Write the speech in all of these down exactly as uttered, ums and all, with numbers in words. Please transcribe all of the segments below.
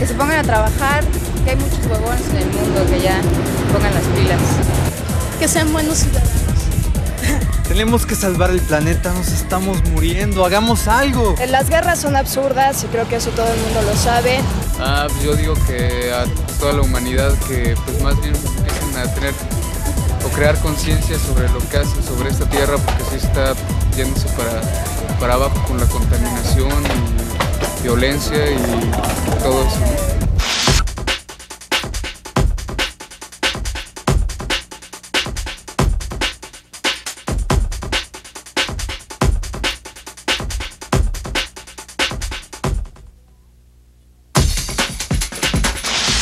que se pongan a trabajar, que hay muchos huevones en el mundo, que ya se pongan las pilas. Que sean buenos ciudadanos. Tenemos que salvar el planeta, nos estamos muriendo, hagamos algo. Las guerras son absurdas y creo que eso todo el mundo lo sabe. Ah, pues yo digo que a toda la humanidad que pues más bien empiecen a tener o crear conciencia sobre lo que hacen sobre esta tierra, porque sí está yéndose para, para abajo con la contaminación y violencia y todo eso, ¿no?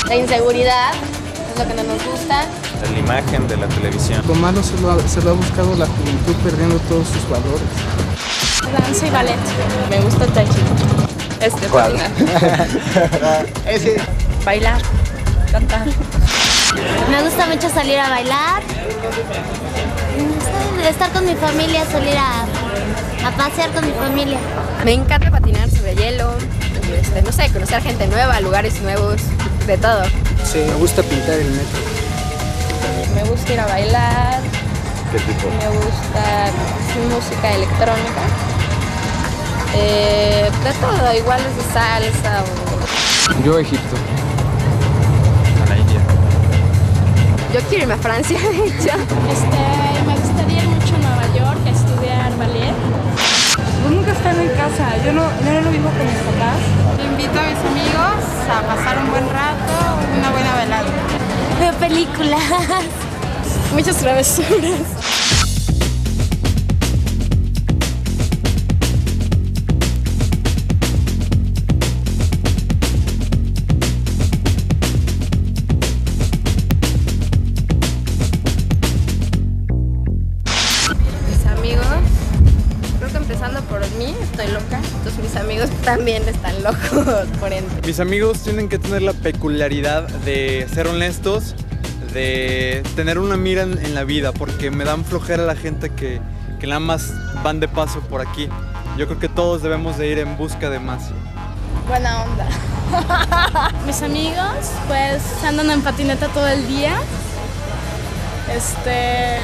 La inseguridad es lo que no nos gusta. La imagen de la televisión. Lo malo se lo ha, se lo ha buscado la juventud, perdiendo todos sus valores. Danza y ballet. Me gusta el tai chi. Este, ¿cuál? Ese. Bailar, cantar. Me gusta mucho salir a bailar. Estar con mi familia, salir a, a pasear con mi familia. Me encanta patinar sobre hielo. Este, no sé, conocer gente nueva, lugares nuevos, de todo. Sí, me gusta pintar el metro. Me gusta ir a bailar. ¿Qué tipo? Me gusta música electrónica. Eh, de todo, igual es de salsa o... Yo a Egipto. A la India. Yo quiero irme a Francia, de hecho. Este, me gustaría ir mucho a Nueva York a estudiar ballet. Pues nunca están en casa, yo no, yo no lo vivo con mis papás. Invito a mis amigos a pasar un buen rato, una buena velada. Veo películas. Muchas travesuras. Empezando por mí, estoy loca, entonces mis amigos también están locos, por ende. Mis amigos tienen que tener la peculiaridad de ser honestos, de tener una mira en, en la vida, porque me dan flojera la gente que, que nada más van de paso por aquí. Yo creo que todos debemos de ir en busca de más. Buena onda. Mis amigos, pues, andan en patineta todo el día. Este...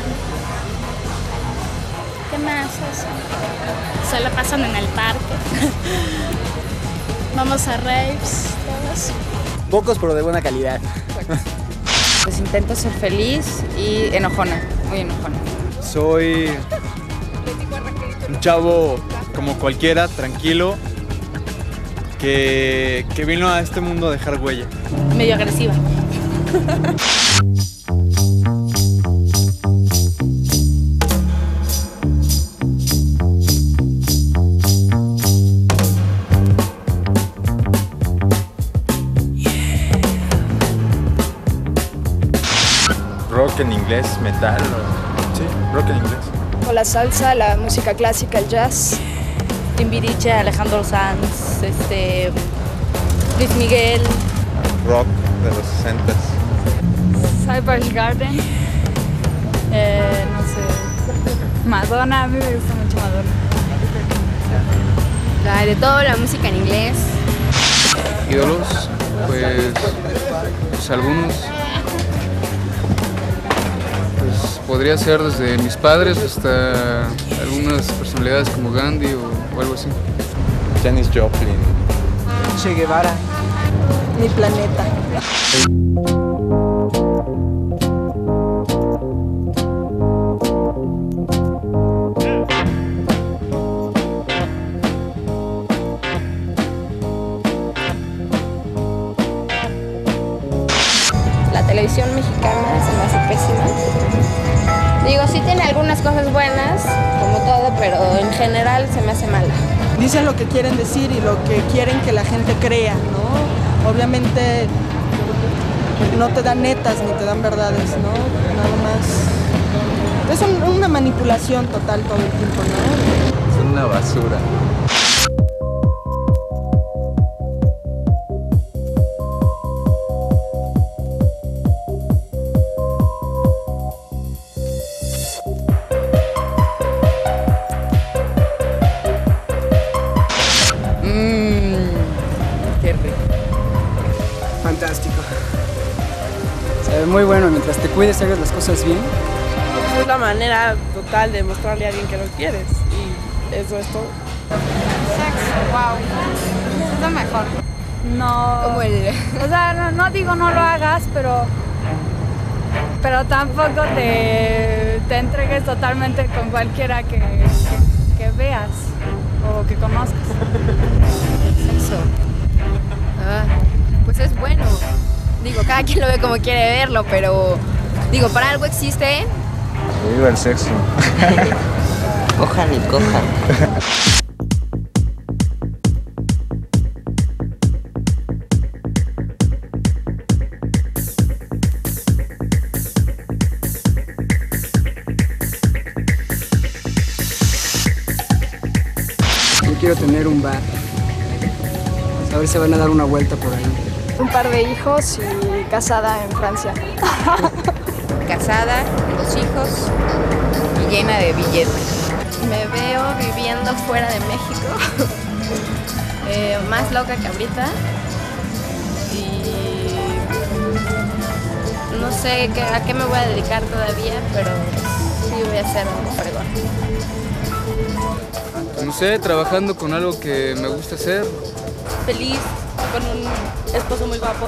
¿Qué más? Eso. Solo pasan en el parque. Vamos a raves, todos. Pocos, pero de buena calidad. Pues intento ser feliz y enojona, muy enojona. Soy un chavo como cualquiera, tranquilo, que, que vino a este mundo a dejar huella. Medio agresiva. Rock en inglés, metal, sí, rock en inglés. O la salsa, la música clásica, el jazz. Timbiriche, Alejandro Sanz, este, Luis Miguel. Rock de los sesentas. Cypress Garden. Eh, no sé. Madonna, a mí me gusta mucho Madonna. La de todo, la música en inglés. Ídolos, pues, pues algunos. Podría ser desde mis padres hasta algunas personalidades como Gandhi o, o algo así. Janis Joplin. Che Guevara. Mi planeta. Sí. La televisión mexicana se me hace pésima. Digo, sí tiene algunas cosas buenas, como todo, pero en general se me hace mala. Dicen lo que quieren decir y lo que quieren que la gente crea, ¿no? Obviamente no te dan netas ni te dan verdades, ¿no? Nada más. Es un, una manipulación total todo el tiempo, ¿no? Es una basura. es muy bueno, mientras te cuides y hagas las cosas bien. Es la manera total de mostrarle a alguien que lo quieres y eso es todo. Sexo, wow, es lo mejor. No, como el... o sea, no, no digo no lo hagas, pero, pero tampoco te, te entregues totalmente con cualquiera que, que, que veas o que conozcas. Sexo. Ah, pues es bueno. Digo, cada quien lo ve como quiere verlo, pero digo, para algo existe. Viva el sexo. Cojan y cojan. Quiero tener un bar, a ver si van a dar una vuelta por ahí. Un par de hijos y casada en Francia. Casada, dos hijos y llena de billetes. Me veo viviendo fuera de México, eh, más loca que ahorita. Y no sé a qué me voy a dedicar todavía, pero sí voy a hacer un fregón. No sé, trabajando con algo que me gusta hacer. Feliz, con un esposo muy guapo.